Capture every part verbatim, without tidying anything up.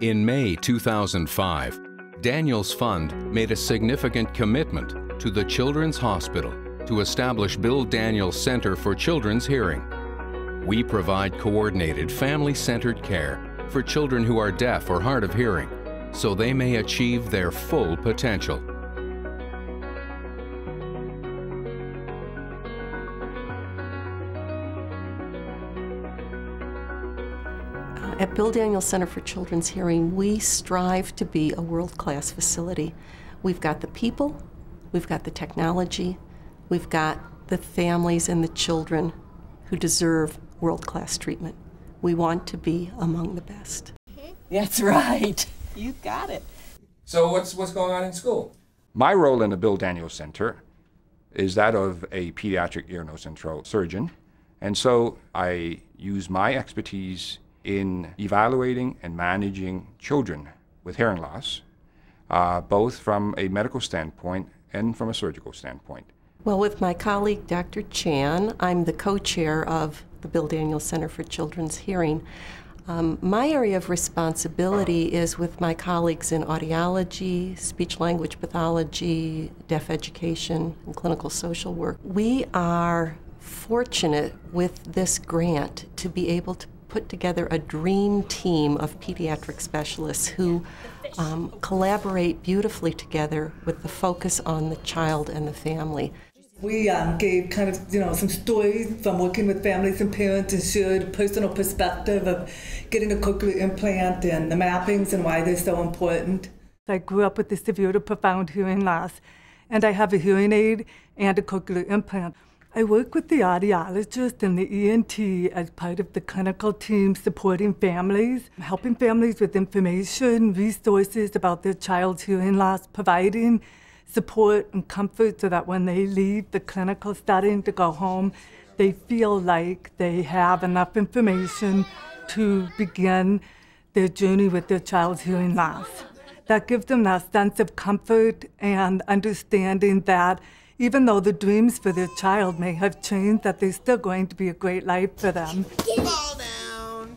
In May two thousand five, Daniels Fund made a significant commitment to the Children's Hospital to establish Bill Daniels Center for Children's Hearing. We provide coordinated, family-centered care for children who are deaf or hard of hearing, so they may achieve their full potential. At Bill Daniels Center for Children's Hearing, we strive to be a world-class facility. We've got the people, we've got the technology, we've got the families and the children who deserve world-class treatment. We want to be among the best. That's right. You got it. So what's, what's going on in school? My role in the Bill Daniels Center is that of a pediatric ear, nose, and throat surgeon. And so I use my expertise in evaluating and managing children with hearing loss, uh, both from a medical standpoint and from a surgical standpoint. Well, with my colleague, Doctor Chan, I'm the co-chair of the Bill Daniels Center for Children's Hearing. Um, my area of responsibility is with my colleagues in audiology, speech-language pathology, deaf education, and clinical social work. We are fortunate with this grant to be able to put together a dream team of pediatric specialists who um, collaborate beautifully together with the focus on the child and the family. We um, gave kind of, you know, some stories from working with families and parents and shared personal perspective of getting a cochlear implant and the mappings and why they're so important. I grew up with a severe to profound hearing loss, and I have a hearing aid and a cochlear implant. I work with the audiologist and the E N T as part of the clinical team supporting families, helping families with information, resources about their child's hearing loss, providing support and comfort so that when they leave the clinical setting to go home, they feel like they have enough information to begin their journey with their child's hearing loss. That gives them that sense of comfort and understanding that even though the dreams for their child may have changed, that there's still going to be a great life for them. Fall down.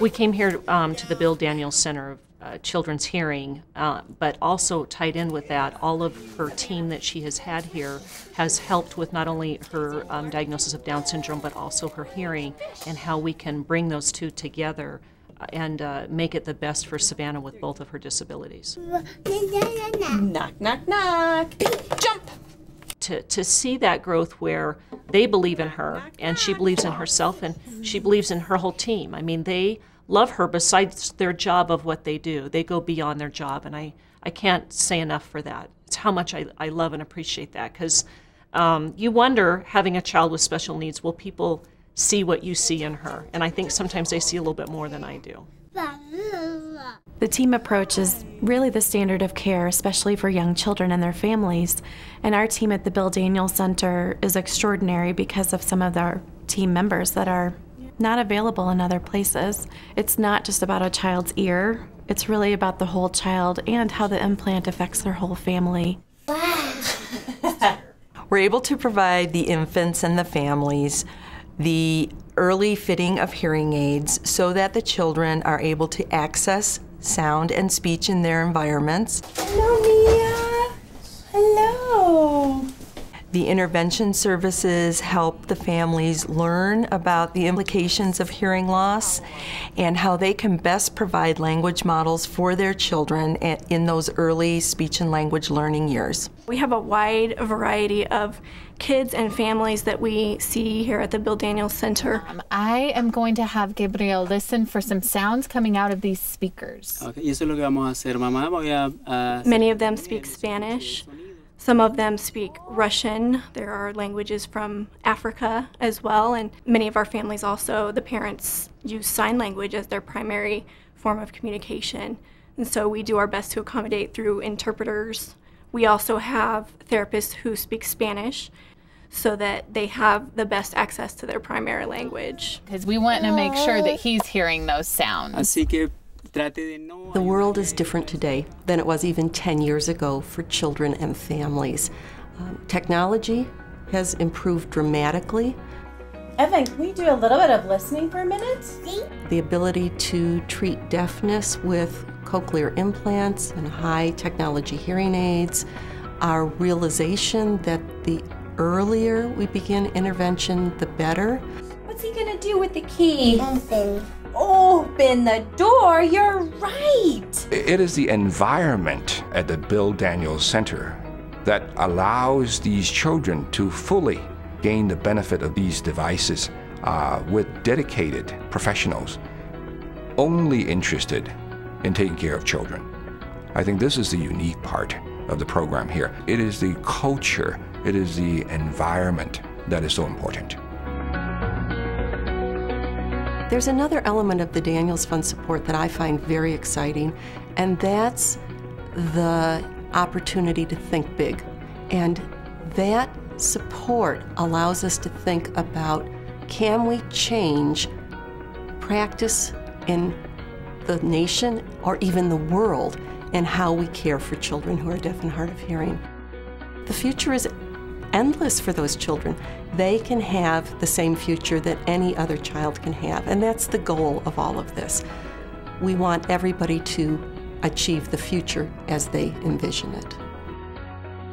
We came here um, to the Bill Daniels Center of uh, Children's Hearing, uh, but also tied in with that, all of her team that she has had here has helped with not only her um, diagnosis of Down syndrome, but also her hearing and how we can bring those two together and uh, make it the best for Savannah with both of her disabilities. Knock, knock, knock. Jump! To, to see that growth where they believe in her, and she believes in herself, and she believes in her whole team. I mean, they love her besides their job of what they do. They go beyond their job, and I, I can't say enough for that. It's how much I, I love and appreciate that, because um, you wonder, having a child with special needs, will people see what you see in her, and I think sometimes they see a little bit more than I do. The team approach is really the standard of care, especially for young children and their families, and our team at the Bill Daniels Center is extraordinary because of some of our team members that are not available in other places. It's not just about a child's ear, it's really about the whole child and how the implant affects their whole family. We're able to provide the infants and the families the early fitting of hearing aids so that the children are able to access sound and speech in their environments. Hello, Mia. Hello. The intervention services help the families learn about the implications of hearing loss and how they can best provide language models for their children in those early speech and language learning years. We have a wide variety of kids and families that we see here at the Bill Daniels Center. Um, I am going to have Gabriel listen for some sounds coming out of these speakers. Many of them speak Spanish. Some of them speak Russian. There are languages from Africa as well, and many of our families also, the parents use sign language as their primary form of communication. And so we do our best to accommodate through interpreters. We also have therapists who speak Spanish so that they have the best access to their primary language. Because we want to make sure that he's hearing those sounds. Así que the world is different today than it was even ten years ago for children and families. Um, technology has improved dramatically. Evan, can we do a little bit of listening for a minute? The ability to treat deafness with cochlear implants and high-technology hearing aids, our realization that the earlier we begin intervention, the better. What's he gonna do with the key? Nothing. Open the door, you're right! It is the environment at the Bill Daniels Center that allows these children to fully gain the benefit of these devices uh, with dedicated professionals only interested in taking care of children. I think this is the unique part of the program here. It is the culture, it is the environment that is so important. There's another element of the Daniels Fund support that I find very exciting, and that's the opportunity to think big. And that support allows us to think about, can we change practice in the nation or even the world in how we care for children who are deaf and hard of hearing? The future is endless for those children. They can have the same future that any other child can have, and that's the goal of all of this. We want everybody to achieve the future as they envision it.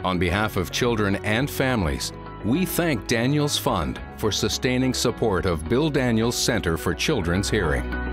On behalf of children and families, we thank Daniels Fund for sustaining support of Bill Daniels Center for Children's Hearing.